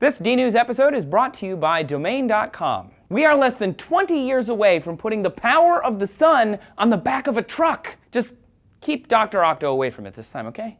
This DNews episode is brought to you by Domain.com. We are less than 20 years away from putting the power of the sun on the back of a truck. Just keep Dr. Octo away from it this time, okay?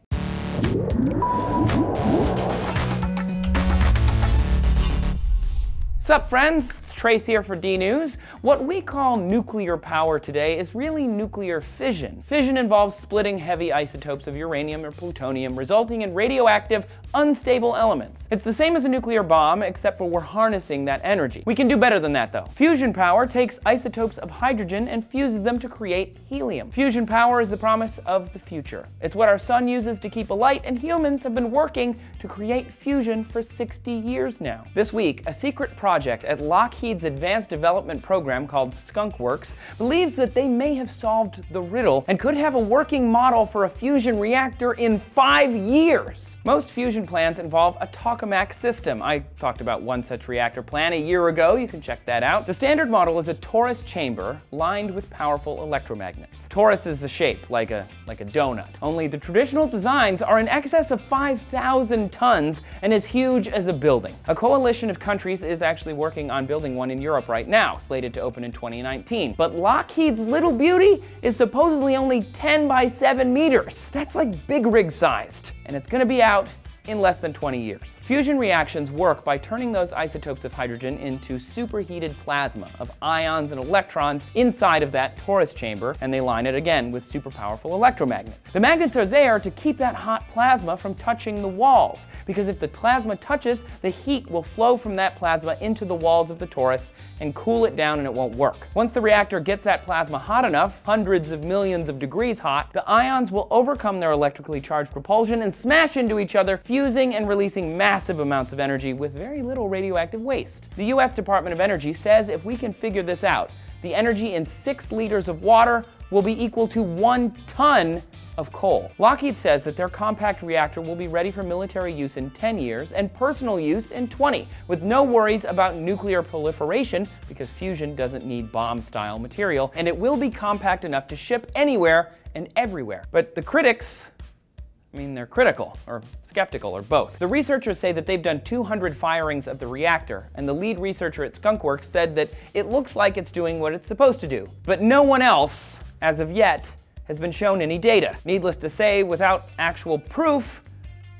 Sup friends, it's Trace here for DNews. What we call nuclear power today is really nuclear fission. Fission involves splitting heavy isotopes of uranium or plutonium, resulting in radioactive, unstable elements. It's the same as a nuclear bomb, except for we're harnessing that energy. We can do better than that though. Fusion power takes isotopes of hydrogen and fuses them to create helium. Fusion power is the promise of the future. It's what our sun uses to keep alight, and humans have been working to create fusion for 60 years now. This week, a secret project at Lockheed's advanced development program called Skunk Works believes that they may have solved the riddle and could have a working model for a fusion reactor in 5 years. Most fusion plans involve a tokamak system. I talked about one such reactor plan a year ago. You can check that out. The standard model is a torus chamber lined with powerful electromagnets. Torus is the shape, like a donut. Only the traditional designs are in excess of 5,000 tons and as huge as a building. A coalition of countries is actually working on building one in Europe right now, slated to open in 2019. But Lockheed's little beauty is supposedly only 10 by 7 meters. That's like big rig sized, and it's gonna be out in less than 20 years. Fusion reactions work by turning those isotopes of hydrogen into superheated plasma of ions and electrons inside of that torus chamber, and they line it again with super powerful electromagnets. The magnets are there to keep that hot plasma from touching the walls, because if the plasma touches, the heat will flow from that plasma into the walls of the torus and cool it down and it won't work. Once the reactor gets that plasma hot enough, hundreds of millions of degrees hot, the ions will overcome their electrically charged propulsion and smash into each other, fusing and releasing massive amounts of energy with very little radioactive waste. The US Department of Energy says if we can figure this out, the energy in 6 liters of water will be equal to 1 ton of coal. Lockheed says that their compact reactor will be ready for military use in 10 years and personal use in 20, with no worries about nuclear proliferation because fusion doesn't need bomb-style material, and it will be compact enough to ship anywhere and everywhere. But the critics, they're critical, or skeptical, or both. The researchers say that they've done 200 firings of the reactor, and the lead researcher at Skunk Works said that it looks like it's doing what it's supposed to do. But no one else, as of yet, has been shown any data. Needless to say, without actual proof,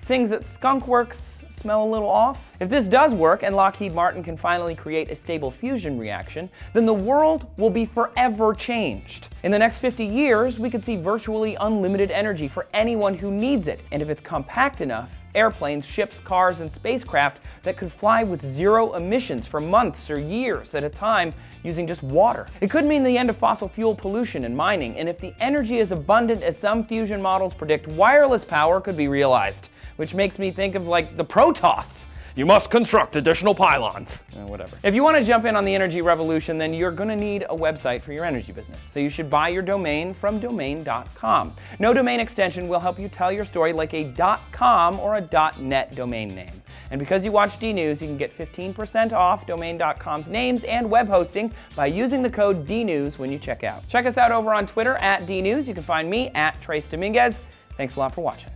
things at Skunk Works smell a little off. If this does work and Lockheed Martin can finally create a stable fusion reaction, then the world will be forever changed. In the next 50 years, we could see virtually unlimited energy for anyone who needs it. And if it's compact enough, airplanes, ships, cars, and spacecraft that could fly with zero emissions for months or years at a time using just water. It could mean the end of fossil fuel pollution and mining, and if the energy is abundant as some fusion models predict, wireless power could be realized, which makes me think of like the Protoss. You must construct additional pylons. Whatever. If you want to jump in on the energy revolution, then you're going to need a website for your energy business. So you should buy your domain from Domain.com. No domain extension will help you tell your story like a .com or a .net domain name. And because you watch DNews, you can get 15% off Domain.com's names and web hosting by using the code DNews when you check out. Check us out over on Twitter at DNews. You can find me at Trace Dominguez. Thanks a lot for watching.